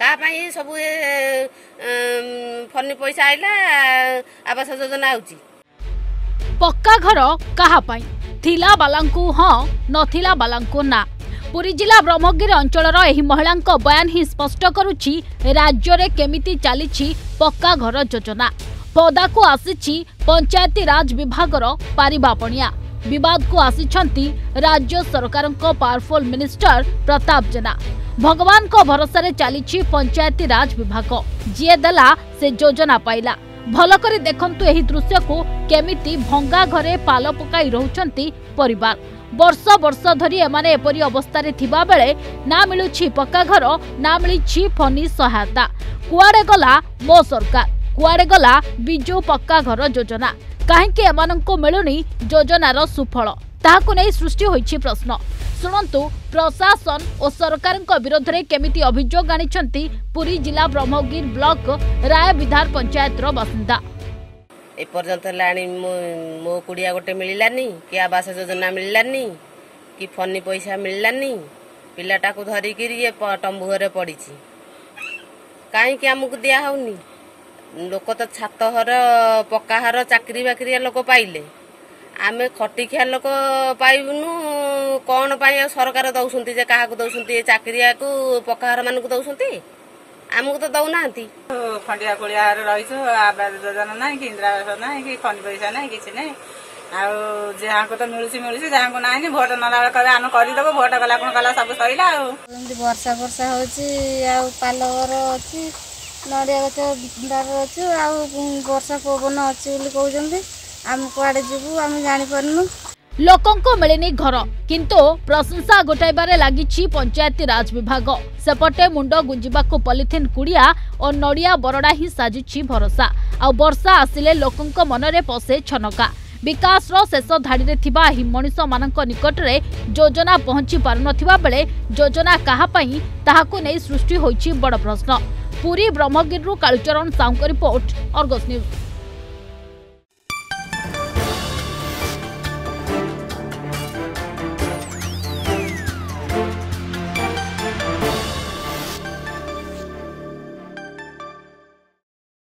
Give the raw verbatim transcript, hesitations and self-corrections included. कापाई सब फनी पैसा आइला आवास योजना आउची पक्का घर कहा पाई थिला बालांकू हां नथिला बालांकू ना पुरी जिला ब्रह्मगिरी अंचलर एही महिलांको बयान ही स्पष्ट करूची राज्य रे केमिति चालीची पक्का घर योजना पदा को आसीची पंचायती राज विभागर पारिबापणिया विवाद को आसीछंती राज्य सरकारंको पावरफुल मिनिस्टर प्रताप जेना भगवान को भरोसा रे चालीची पंचायती राज विभाग जिए दला से योजना पाइला भल कर देखंतु एही दृश्य को केमिति भंगा घरे पाल पकाई रहउचंती परिवार वर्ष वर्ष धरी एमाने एपरी अवस्था रे थिबा बेले ना मिलुची पक्का घर ना मिलुची फनी सहायता कुआडे गला मो सरकार कुआडे गला बिजू पक्का घर योजना काहेकि एमानंको मिलुनी योजनार सुफल ताहाकु नै सृष्टि होईची प्रश्न सुनंतु प्रशासन और सरकार विरोध में केमिति अभियोग आनी पुरी जिला ब्रह्मगिरी ब्लॉक राय विधान पंचायत बासिंदा एपर्यंत मो, मो कुड़िया गोटे मिललानी कि आवास योजना मिललानी कि फनी पैसा मिललानी पिलाटा को धरिक टंबू घरे पड़ी कहीं आमको दिया होनी लोक तो छात घर पक्का घर चाकरी बाकरिया लोक पाइले आमे खटिकिया लोक पाइबनु कौन पाई सरकार दौंती क्या दौंती चाकरिया को पक्का मान को दौंती आमको तो दौना खंडिया कोलिया रही आवास योजना ना कि इंदिरा आवास ना कि खंड पैसा ना कि ना जहाँ को तो मिलूसी मिलूसी जहाँ को ना भोट नाला कह आम करदेव भोट गला कौन गला सब सरला वर्षा वर्षा होल घर अच्छी नड़िया गच अच्छे वर्षा पवन अच्छी कहते आम कुआडे जीवु आम जानि परनु लोकंको मिलेनी घर किंतु प्रशंसा गोटाइबारे लागिछि पंचायती राज विभाग सेपटे मुंडो गुंजिबाको पॉलिथिन कुड़िया और नड़िया बरडा ही साजिछि भरोसा आ वर्षा आसिले लोकंको मनरे पसे छनका विकास रो शेष धाड़ी रे थिबा ही मनुष्य मानंको निकट रे योजना पहुंची पारनथिबा बेले योजना कहा पई ताहाकु नै सृष्टि होइछि बड़ प्रश्न पुरी ब्रह्मगिरी रू Kalacharan Sahu report Argus news.